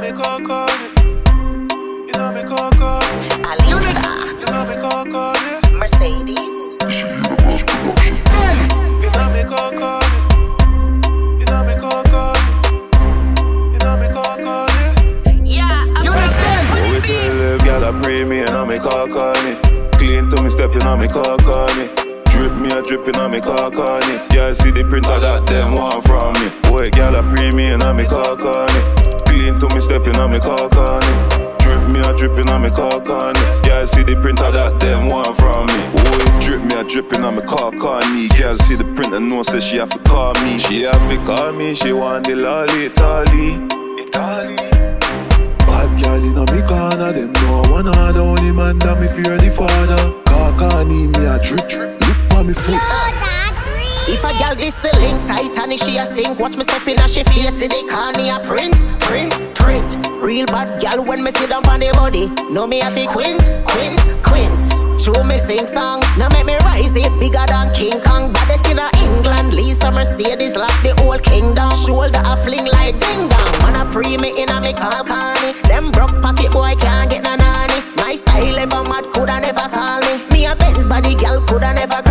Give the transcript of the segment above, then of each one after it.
me coco, you know me coco. Alisa, you know me coco. Mercedes, this is Universe Production. You know me coco, you know me coco, you know me coco. Yeah, I'm Unit10. We tell them, girl, I pray me, you know me coco. Clean to me, stepping on me coco. Drip me a dripping on me Karl Kani. Yeah, see the print I got them one from me. Boy, girl a pre me and on me Karl Kani. Clean to me stepping on me Karl Kani. Drip me a dripping on me Karl Kani. Yeah, see the print I got them one from me. Boy, drip me a dripping on me Karl Kani. Yeah, see the print and know says she have to call me. She have to call me, she want the lolly Italy. Italy. Bad girl in on me corner, them no one are the only man that me fear the father. Karl Kani me a drip drip. No, if a gal this the link, Titanic she a sink. Watch me stepping as she face it. They call me a print, print, print. Real bad gal when me sit down on the body. No me have a quint, quint, quint. Show me sing song. Now make me rise it bigger than King Kong. Baddest in England, Lisa Mercedes like the whole kingdom. Shoulder a fling like ding dong. Man a pre me in a me Karl Kani. Them broke pocket boy can't get no nanny. My style ever mad coulda never call me. Me a Benz body gal coulda never cry.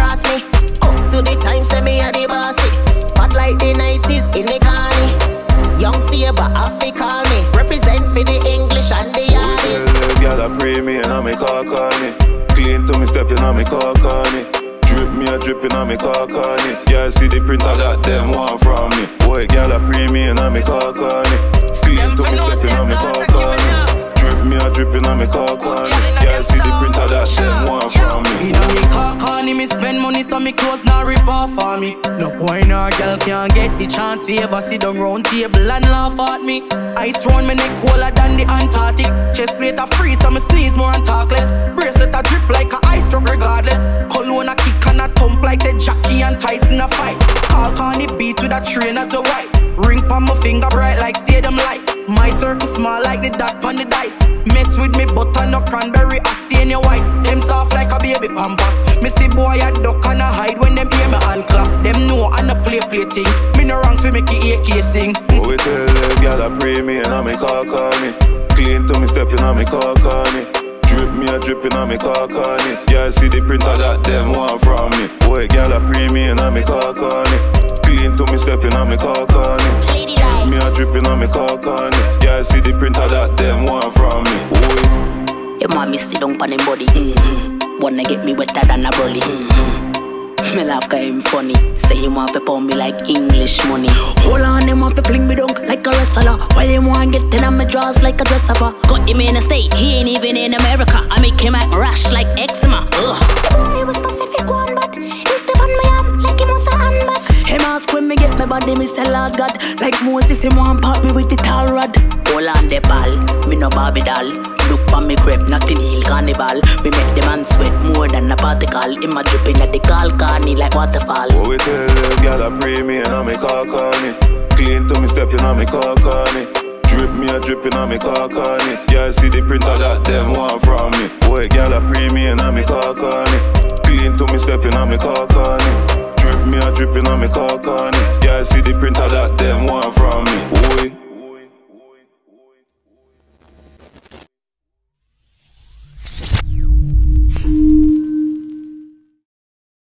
Yung Saber, Afi call me. Represent for the English and the artists. Girl, I pray me and I me Karl Kani. Clean to me stepping on me Karl Kani. Drip me a dripping on me Karl Kani. Yeah, see the print I got them one from me. Boy, girl, I pray me and I me Karl Kani. Clean to me stepping on me Karl Kani. Drip me a dripping on me Karl Kani. Yeah, see the print I got them one from me. Inna me Karl Kani, me spend money so me clothes not rip off on me. No boy nor girl can't get the chance to ever sit down round table and laugh at me. Ice round me neck colder than the Antarctic. Chest plate a freeze so me sneeze more and talk less. Bracelet a drip like a ice drop regardless. Cologne a kick and a thump like the Jackie and Tyson a fight. Karl Kani beat with a train as a white. Ring pon my finger bright like stadium light. My circle small like the dot on the dice. Mess with me butter no cranberry I stay in your white. Them soft like a baby pampas. Me see boy a duck and a hide when them hear me hand clap. Them know and a play thing. Me no wrong fi make it AK sing. We tell the girl I pray me and I me Karl Kani. Clean to me stepping on me Karl Kani. Drip me a dripping on me Karl Kani. Yeah, see the print I got them one from me. Boy, girl I pray me and I me Karl Kani. Clean to me stepping on me Karl Kani. Me a dripping on me Karl Kani. Yeah, see the print I got them one from me. Boy, your mommy sit down on him body. Wanna get me wetter than a brolly. Me laugh cause him funny. Say him want to pound me like English money. Hold on, him want to fling me down like a wrestler. While him want get ten on my drawers like a dresser. Got him in a state, he ain't even in America. I make him act rash like eczema. Boy, he was specific one, but he step on me arm like he must have handbag. Him ask when me get my body, me say Lord God. Like Moses, him want pop me with the tall rod. Hold on the ball, me no Barbie doll. Look for me crepe, nothing heal carnival. Me make the man sweat more than a particle. Him a dripping at the Karl Kani like waterfall. Oh, we tell the girl I pray me and I me Karl Kani. Clean to me stepping on me Karl Kani. Drip me a dripping on me Karl Kani. Yeah, see the print I got them one from me. Boy, girl I pray me and I me Karl Kani. Clean to me stepping on me Karl Kani. Drip me a dripping on me Karl Kani. Yeah, see the print I